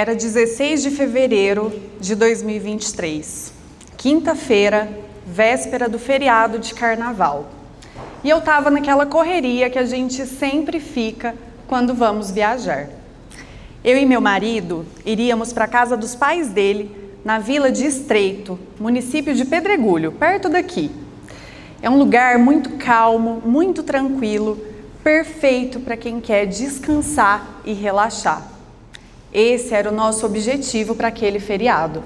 era 16 de fevereiro de 2023, quinta-feira, véspera do feriado de carnaval. E eu estava naquela correria que a gente sempre fica quando vamos viajar. Eu e meu marido iríamos para a casa dos pais dele, na Vila de Estreito, município de Pedregulho, perto daqui. É um lugar muito calmo, muito tranquilo, perfeito para quem quer descansar e relaxar. Esse era o nosso objetivo para aquele feriado.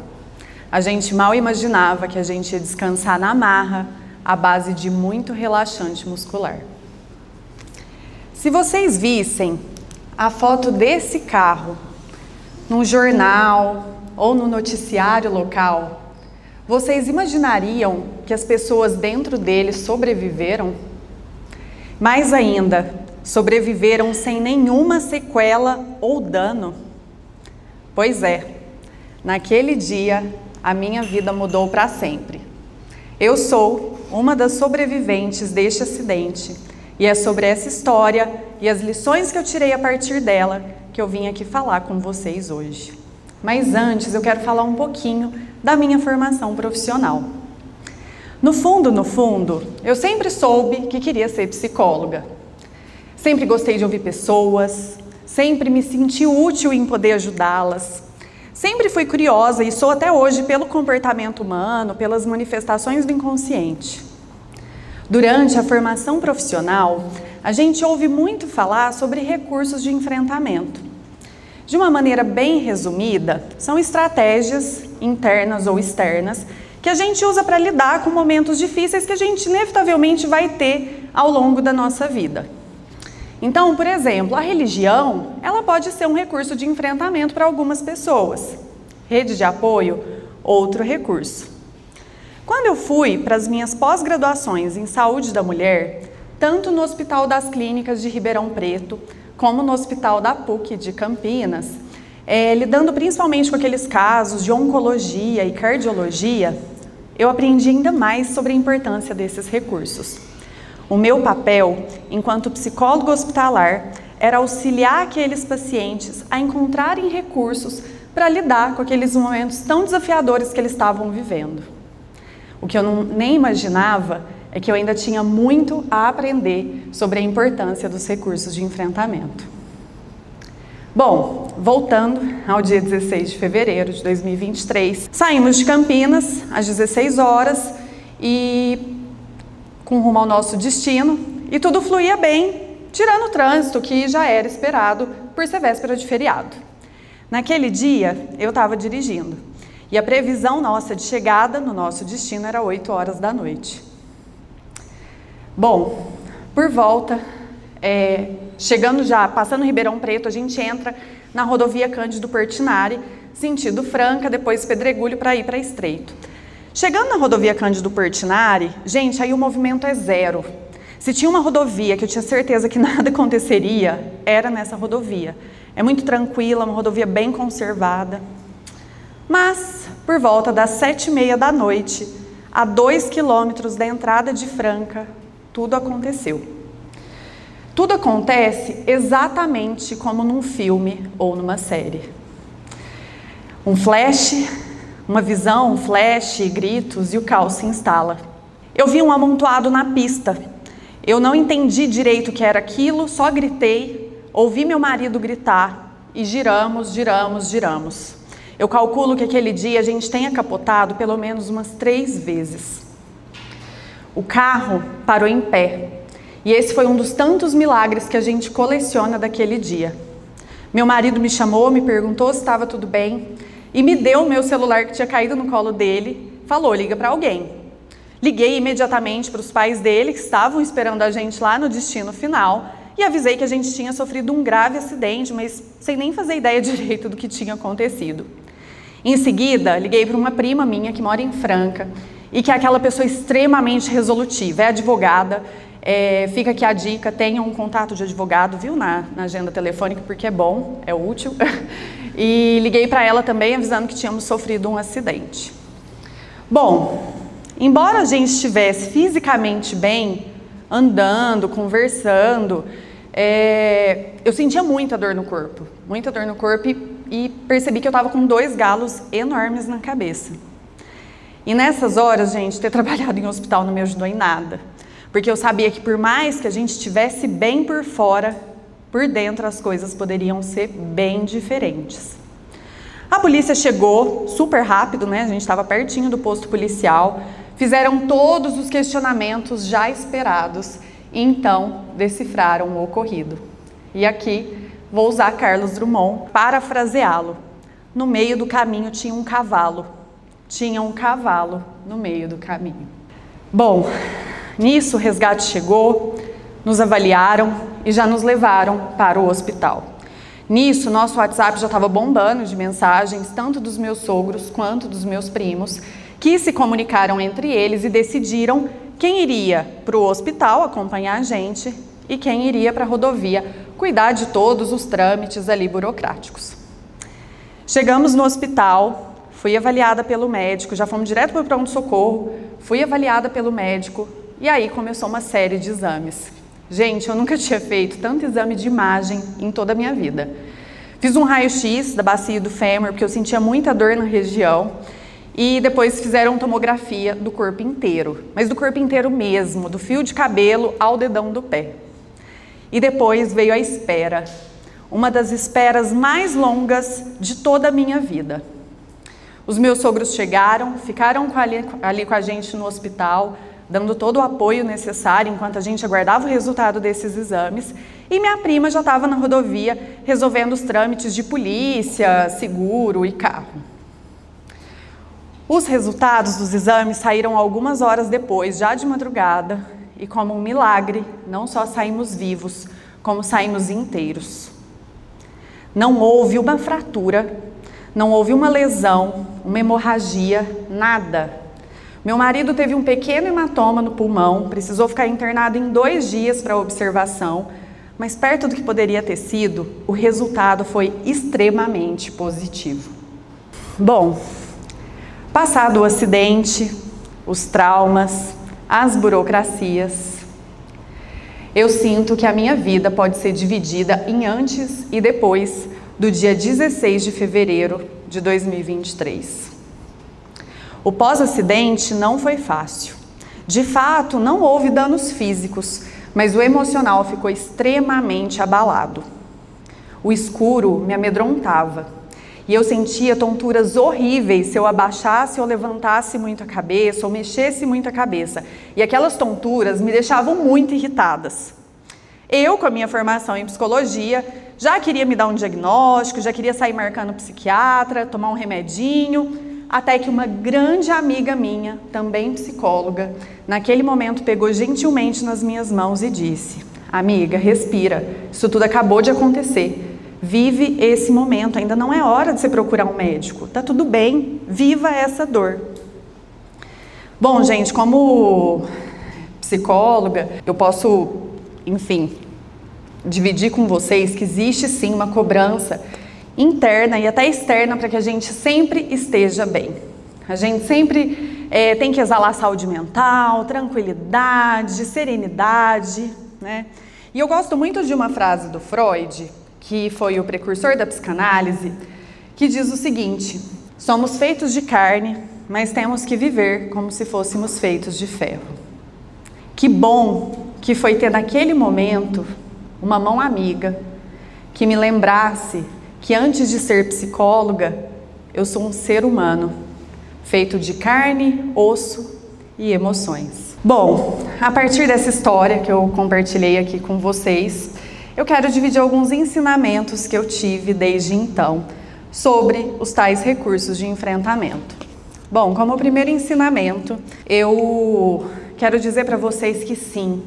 A gente mal imaginava que a gente ia descansar na marra, à base de muito relaxante muscular. Se vocês vissem a foto desse carro num jornal ou no noticiário local, vocês imaginariam que as pessoas dentro dele sobreviveram? Mais ainda, sobreviveram sem nenhuma sequela ou dano? Pois é, naquele dia a minha vida mudou para sempre. Eu sou uma das sobreviventes deste acidente e é sobre essa história e as lições que eu tirei a partir dela que eu vim aqui falar com vocês hoje. Mas antes eu quero falar um pouquinho da minha formação profissional. No fundo, eu sempre soube que queria ser psicóloga. Sempre gostei de ouvir pessoas, sempre me senti útil em poder ajudá-las. Sempre fui curiosa e sou até hoje pelo comportamento humano, pelas manifestações do inconsciente. Durante a formação profissional, a gente ouve muito falar sobre recursos de enfrentamento. De uma maneira bem resumida, são estratégias internas ou externas que a gente usa para lidar com momentos difíceis que a gente inevitavelmente vai ter ao longo da nossa vida. Então, por exemplo, a religião, ela pode ser um recurso de enfrentamento para algumas pessoas. Rede de apoio, outro recurso. Quando eu fui para as minhas pós-graduações em saúde da mulher, tanto no Hospital das Clínicas de Ribeirão Preto, como no Hospital da PUC de Campinas, lidando principalmente com aqueles casos de oncologia e cardiologia, eu aprendi ainda mais sobre a importância desses recursos. O meu papel, enquanto psicólogo hospitalar, era auxiliar aqueles pacientes a encontrarem recursos para lidar com aqueles momentos tão desafiadores que eles estavam vivendo. O que eu nem imaginava é que eu ainda tinha muito a aprender sobre a importância dos recursos de enfrentamento. Bom, voltando ao dia 16 de fevereiro de 2023, saímos de Campinas às 16 horas e com rumo ao nosso destino, e tudo fluía bem, tirando o trânsito que já era esperado por ser véspera de feriado. Naquele dia, eu estava dirigindo. E a previsão nossa de chegada no nosso destino era 8 horas da noite. Bom, por volta, chegando já, passando Ribeirão Preto, a gente entra na rodovia Cândido Portinari, sentido Franca, depois Pedregulho, para ir para Estreito. Chegando na rodovia Cândido Portinari, gente, aí o movimento é zero. Se tinha uma rodovia que eu tinha certeza que nada aconteceria, era nessa rodovia. É muito tranquila, uma rodovia bem conservada. Mas, por volta das 7h30 da noite, a 2 quilômetros da entrada de Franca, tudo aconteceu. Tudo acontece exatamente como num filme ou numa série. Um flash, uma visão, um flash, gritos e o caos se instala. Eu vi um amontoado na pista. Eu não entendi direito o que era aquilo, só gritei, ouvi meu marido gritar e giramos. Eu calculo que aquele dia a gente tenha capotado pelo menos umas 3 vezes. O carro parou em pé. E esse foi um dos tantos milagres que a gente coleciona daquele dia. Meu marido me chamou, me perguntou se estava tudo bem e me deu o meu celular que tinha caído no colo dele. Falou, liga para alguém. Liguei imediatamente para os pais dele que estavam esperando a gente lá no destino final e avisei que a gente tinha sofrido um grave acidente, mas sem nem fazer ideia direito do que tinha acontecido. Em seguida, liguei para uma prima minha que mora em Franca e que é aquela pessoa extremamente resolutiva, é advogada, fica aqui a dica, tenha um contato de advogado, viu, na agenda telefônica, porque é bom, é útil. E liguei para ela também avisando que tínhamos sofrido um acidente. Bom, embora a gente estivesse fisicamente bem, andando, conversando, eu sentia muita dor no corpo e e percebi que eu estava com dois galos enormes na cabeça. E nessas horas, gente, ter trabalhado em hospital não me ajudou em nada. Porque eu sabia que por mais que a gente estivesse bem por fora, por dentro as coisas poderiam ser bem diferentes. A polícia chegou super rápido, né? A gente estava pertinho do posto policial. Fizeram todos os questionamentos já esperados e então decifraram o ocorrido. E aqui vou usar Carlos Drummond para parafraseá-lo. No meio do caminho tinha um cavalo. Tinha um cavalo no meio do caminho. Bom, nisso o resgate chegou, nos avaliaram e já nos levaram para o hospital. Nisso, nosso WhatsApp já estava bombando de mensagens, tanto dos meus sogros quanto dos meus primos, que se comunicaram entre eles e decidiram quem iria para o hospital acompanhar a gente e quem iria para a rodovia cuidar de todos os trâmites ali burocráticos. Chegamos no hospital, fui avaliada pelo médico, já fomos direto para o pronto-socorro, fui avaliada pelo médico e aí começou uma série de exames. Gente, eu nunca tinha feito tanto exame de imagem em toda a minha vida. Fiz um raio-x da bacia do fêmur, porque eu sentia muita dor na região. E depois fizeram tomografia do corpo inteiro. Mas do corpo inteiro mesmo, do fio de cabelo ao dedão do pé. E depois veio a espera. Uma das esperas mais longas de toda a minha vida. Os meus sogros chegaram, ficaram ali com a gente no hospital, dando todo o apoio necessário enquanto a gente aguardava o resultado desses exames. E minha prima já estava na rodovia resolvendo os trâmites de polícia, seguro e carro. Os resultados dos exames saíram algumas horas depois, já de madrugada, e como um milagre, não só saímos vivos, como saímos inteiros. Não houve uma fratura, não houve uma lesão, uma hemorragia, nada. Meu marido teve um pequeno hematoma no pulmão, precisou ficar internado em 2 dias para observação, mas perto do que poderia ter sido, o resultado foi extremamente positivo. Bom, passado o acidente, os traumas, as burocracias, eu sinto que a minha vida pode ser dividida em antes e depois do dia 16 de fevereiro de 2023. O pós-acidente não foi fácil. De fato, não houve danos físicos, mas o emocional ficou extremamente abalado. O escuro me amedrontava e eu sentia tonturas horríveis se eu abaixasse ou levantasse muito a cabeça ou mexesse muito a cabeça. E aquelas tonturas me deixavam muito irritadas. Eu, com a minha formação em psicologia, já queria me dar um diagnóstico, já queria sair marcando o psiquiatra, tomar um remedinho. Até que uma grande amiga minha, também psicóloga, naquele momento pegou gentilmente nas minhas mãos e disse: "Amiga, respira, isso tudo acabou de acontecer, vive esse momento, ainda não é hora de você procurar um médico, tá tudo bem, viva essa dor." Bom, gente, como psicóloga, eu posso, enfim, dividir com vocês que existe sim uma cobrança interna e até externa para que a gente sempre esteja bem. A gente sempre tem que exalar saúde mental, tranquilidade, serenidade, né? E eu gosto muito de uma frase do Freud, que foi o precursor da psicanálise, que diz o seguinte: somos feitos de carne, mas temos que viver como se fôssemos feitos de ferro. Que bom que foi ter naquele momento uma mão amiga que me lembrasse que antes de ser psicóloga, eu sou um ser humano, feito de carne, osso e emoções. Bom, a partir dessa história que eu compartilhei aqui com vocês, eu quero dividir alguns ensinamentos que eu tive desde então sobre os tais recursos de enfrentamento. Bom, como primeiro ensinamento, eu quero dizer para vocês que sim,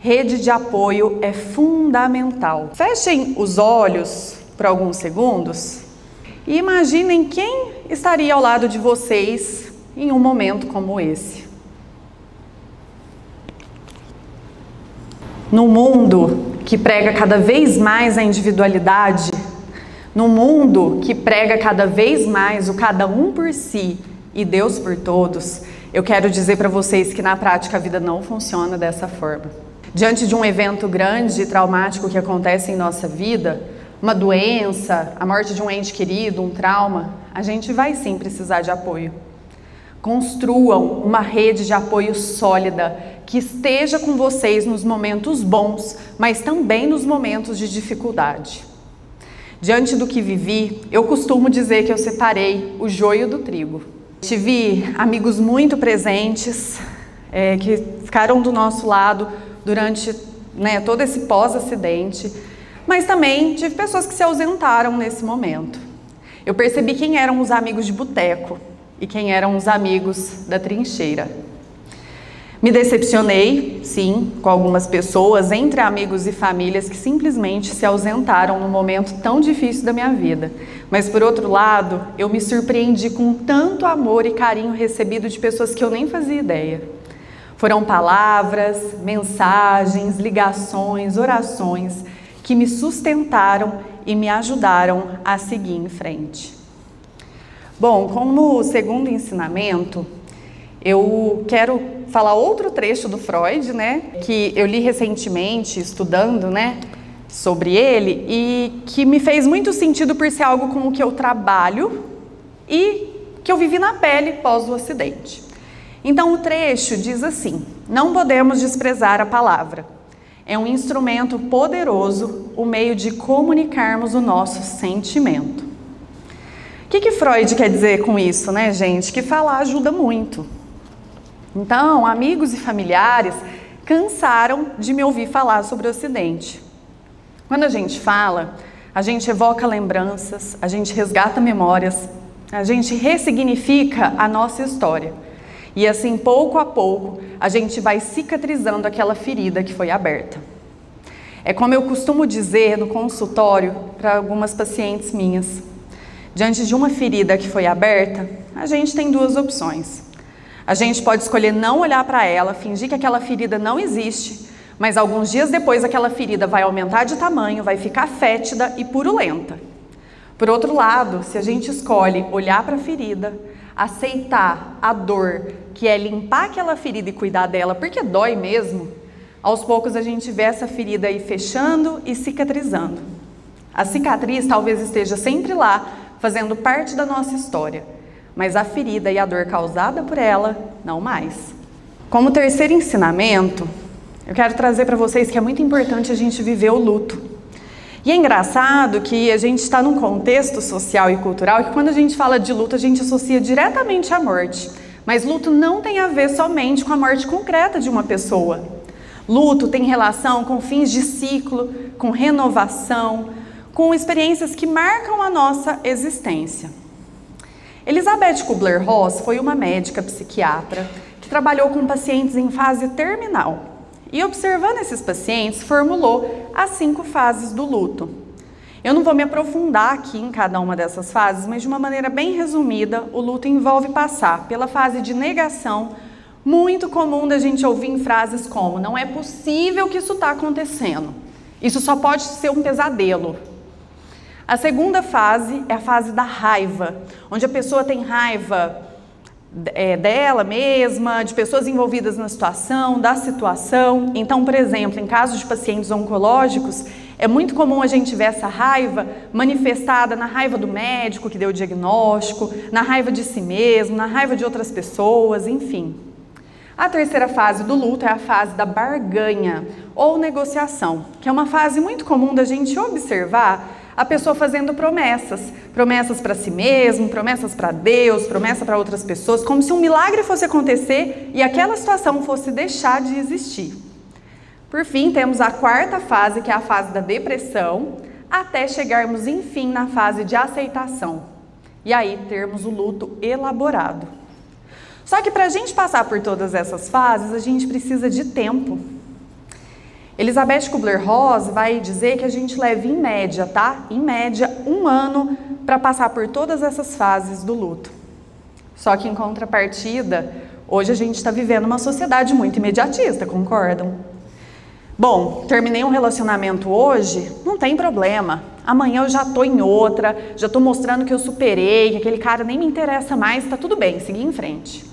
rede de apoio é fundamental. Fechem os olhos por alguns segundos e imaginem quem estaria ao lado de vocês em um momento como esse. Num mundo que prega cada vez mais a individualidade, num mundo que prega cada vez mais o cada um por si e Deus por todos, eu quero dizer para vocês que na prática a vida não funciona dessa forma. Diante de um evento grande e traumático que acontece em nossa vida, uma doença, a morte de um ente querido, um trauma, a gente vai sim precisar de apoio. Construam uma rede de apoio sólida, que esteja com vocês nos momentos bons, mas também nos momentos de dificuldade. Diante do que vivi, eu costumo dizer que eu separei o joio do trigo. Tive amigos muito presentes, que ficaram do nosso lado durante todo esse pós-acidente, mas também tive pessoas que se ausentaram nesse momento. Eu percebi quem eram os amigos de boteco e quem eram os amigos da trincheira. Me decepcionei, sim, com algumas pessoas, entre amigos e famílias que simplesmente se ausentaram num momento tão difícil da minha vida. Mas, por outro lado, eu me surpreendi com tanto amor e carinho recebido de pessoas que eu nem fazia ideia. Foram palavras, mensagens, ligações, orações que me sustentaram e me ajudaram a seguir em frente. Bom, como segundo ensinamento, eu quero falar outro trecho do Freud, que eu li recentemente, estudando, sobre ele, e que me fez muito sentido por ser algo com o que eu trabalho e que eu vivi na pele pós o acidente. Então, o trecho diz assim: não podemos desprezar a palavra. É um instrumento poderoso, o meio de comunicarmos o nosso sentimento. O que Freud quer dizer com isso, gente? Que falar ajuda muito. Então, amigos e familiares cansaram de me ouvir falar sobre o acidente. Quando a gente fala, a gente evoca lembranças, a gente resgata memórias, a gente ressignifica a nossa história. E assim, pouco a pouco, a gente vai cicatrizando aquela ferida que foi aberta. É como eu costumo dizer no consultório para algumas pacientes minhas. Diante de uma ferida que foi aberta, a gente tem duas opções. A gente pode escolher não olhar para ela, fingir que aquela ferida não existe, mas alguns dias depois aquela ferida vai aumentar de tamanho, vai ficar fétida e purulenta. Por outro lado, se a gente escolhe olhar para a ferida, aceitar a dor, que é limpar aquela ferida e cuidar dela, porque dói mesmo, aos poucos a gente vê essa ferida aí fechando e cicatrizando. A cicatriz talvez esteja sempre lá, fazendo parte da nossa história, mas a ferida e a dor causada por ela, não mais. Como terceiro ensinamento, eu quero trazer para vocês que é muito importante a gente viver o luto. E é engraçado que a gente está num contexto social e cultural que quando a gente fala de luto, a gente associa diretamente à morte. Mas luto não tem a ver somente com a morte concreta de uma pessoa. Luto tem relação com fins de ciclo, com renovação, com experiências que marcam a nossa existência. Elizabeth Kubler-Ross foi uma médica psiquiatra que trabalhou com pacientes em fase terminal. E observando esses pacientes, formulou as 5 fases do luto. Eu não vou me aprofundar aqui em cada uma dessas fases, mas de uma maneira bem resumida, o luto envolve passar pela fase de negação, muito comum da gente ouvir em frases como: não é possível que isso está acontecendo, isso só pode ser um pesadelo. A segunda fase é a fase da raiva, onde a pessoa tem raiva dela mesma, de pessoas envolvidas na situação, da situação. Então, por exemplo, em casos de pacientes oncológicos, é muito comum a gente ver essa raiva manifestada na raiva do médico que deu o diagnóstico, na raiva de si mesmo, na raiva de outras pessoas, enfim. A terceira fase do luto é a fase da barganha ou negociação, que é uma fase muito comum da gente observar a pessoa fazendo promessas, promessas para si mesmo, promessas para Deus, promessa para outras pessoas, como se um milagre fosse acontecer e aquela situação fosse deixar de existir. Por fim, temos a quarta fase, que é a fase da depressão, até chegarmos, enfim, na fase de aceitação. E aí, termos o luto elaborado. Só que para a gente passar por todas essas fases, a gente precisa de tempo. Elizabeth Kubler-Ross vai dizer que a gente leva em média, em média, 1 ano para passar por todas essas fases do luto. Só que em contrapartida, hoje a gente está vivendo uma sociedade muito imediatista, concordam? Bom, terminei um relacionamento hoje, não tem problema. Amanhã eu já estou em outra, já estou mostrando que eu superei, que aquele cara nem me interessa mais, está tudo bem, seguir em frente.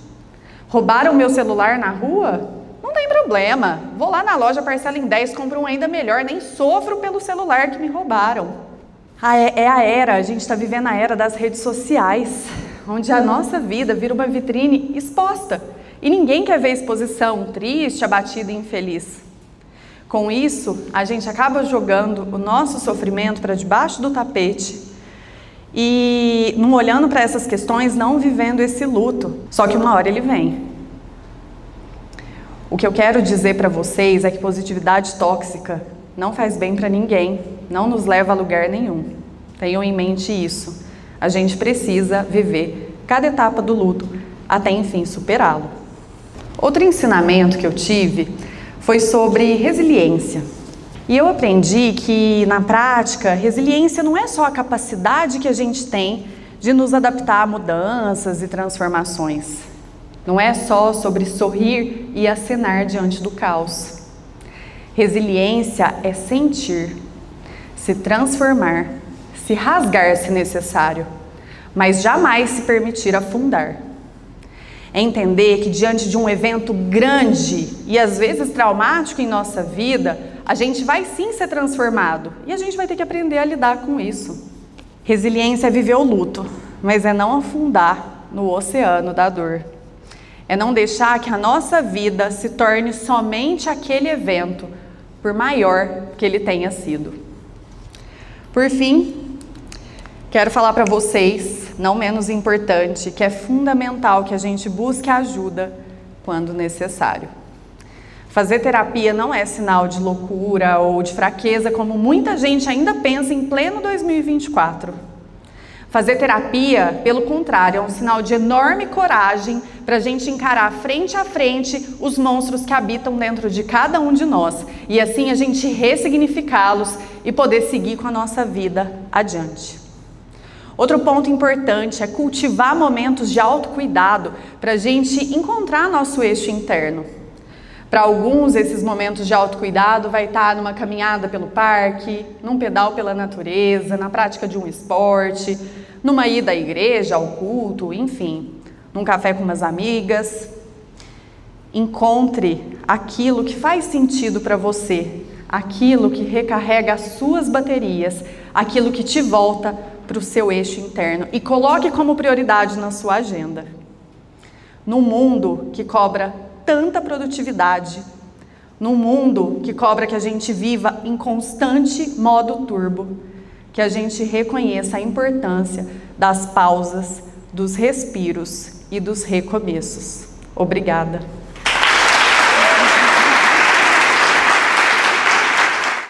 Roubaram meu celular na rua? Não tem problema, vou lá na loja, parcela em 10, compro um ainda melhor, nem sofro pelo celular que me roubaram. É a era, a gente está vivendo a era das redes sociais, onde a nossa vida vira uma vitrine exposta. E ninguém quer ver exposição triste, abatida e infeliz. Com isso, a gente acaba jogando o nosso sofrimento para debaixo do tapete e não olhando para essas questões, não vivendo esse luto. Só que uma hora ele vem. O que eu quero dizer para vocês é que positividade tóxica não faz bem para ninguém, não nos leva a lugar nenhum. Tenham em mente isso. A gente precisa viver cada etapa do luto até, enfim, superá-lo. Outro ensinamento que eu tive foi sobre resiliência. E eu aprendi que, na prática, resiliência não é só a capacidade que a gente tem de nos adaptar a mudanças e transformações. Não é só sobre sorrir e acenar diante do caos. Resiliência é sentir, se transformar, se rasgar se necessário, mas jamais se permitir afundar. É entender que diante de um evento grande e às vezes traumático em nossa vida, a gente vai sim ser transformado e a gente vai ter que aprender a lidar com isso. Resiliência é viver o luto, mas é não afundar no oceano da dor. É não deixar que a nossa vida se torne somente aquele evento, por maior que ele tenha sido. Por fim, quero falar para vocês, não menos importante, que é fundamental que a gente busque ajuda quando necessário. Fazer terapia não é sinal de loucura ou de fraqueza, como muita gente ainda pensa em pleno 2024. Fazer terapia, pelo contrário, é um sinal de enorme coragem para a gente encarar frente a frente os monstros que habitam dentro de cada um de nós. E assim a gente ressignificá-los e poder seguir com a nossa vida adiante. Outro ponto importante é cultivar momentos de autocuidado para a gente encontrar nosso eixo interno. Para alguns, esses momentos de autocuidado vai estar numa caminhada pelo parque, num pedal pela natureza, na prática de um esporte, numa ida à igreja, ao culto, enfim, num café com umas amigas. Encontre aquilo que faz sentido para você, aquilo que recarrega as suas baterias, aquilo que te volta para o seu eixo interno e coloque como prioridade na sua agenda. Num mundo que cobra tanta produtividade, num mundo que cobra que a gente viva em constante modo turbo, que a gente reconheça a importância das pausas, dos respiros e dos recomeços. Obrigada.